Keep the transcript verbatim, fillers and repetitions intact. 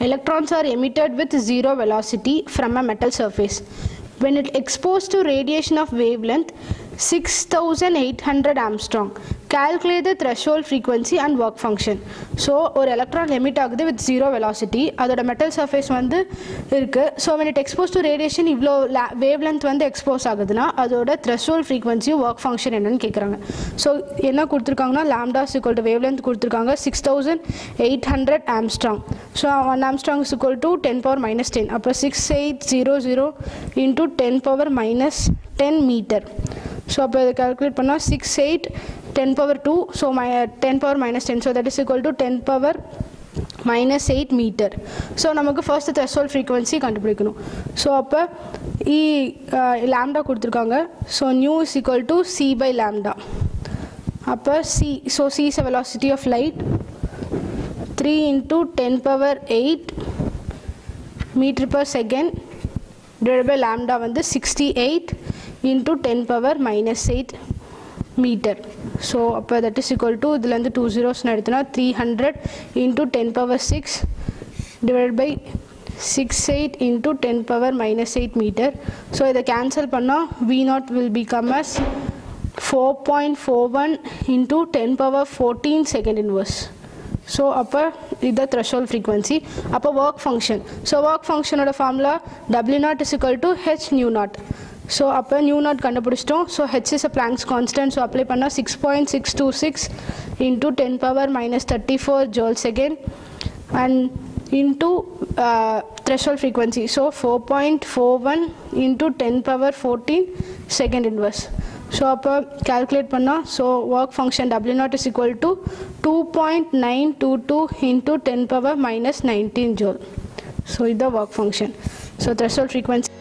Electrons are emitted with zero velocity from a metal surface. When it exposed to radiation of wavelength six thousand eight hundred Armstrong, calculate the threshold frequency and work function. So, one electron emit agudhu with zero velocity. Adoda metal surface vandu irukku. So, when it exposed to radiation, ivlo wavelength vandu expose agudhuna adoda threshold frequency work function enna nu kekranga. So, enna kuduthirukanga na lambda is equal to wavelength kuduthirukanga six thousand eight hundred Armstrong. So, one Armstrong is equal to ten power minus ten. Appo six thousand eight hundred into ten power minus ten meter. So, we calculate six, eight, ten power two, so my, uh, ten power minus ten, so that is equal to ten power minus eight meter. So, we have first the threshold frequency. So, appa, e, uh, lambda, so nu is equal to c by lambda. Appa, c, so, c is the velocity of light, three into ten power eight meter per second, divided by lambda one, sixty-eight. Into ten power minus eight meter. So that is equal to two zeros, three hundred into ten power six divided by sixty-eight into ten power minus eight meter. So if I cancel panna, V zero will become as four point four one into ten power fourteen second inverse. So upper is the threshold frequency. Upper work function. So work function oda formula W zero is equal to H nu zero. So, upper nu naught kandapidichitom. So, H is a Planck's constant. So, apply panna six point six two six into ten power minus thirty-four joule second and into uh, threshold frequency. So, four point four one into ten power fourteen second inverse. So, upper calculate panna. So, work function W zero is equal to two point nine two two into ten power minus nineteen joule. So, is the work function. So, threshold frequency.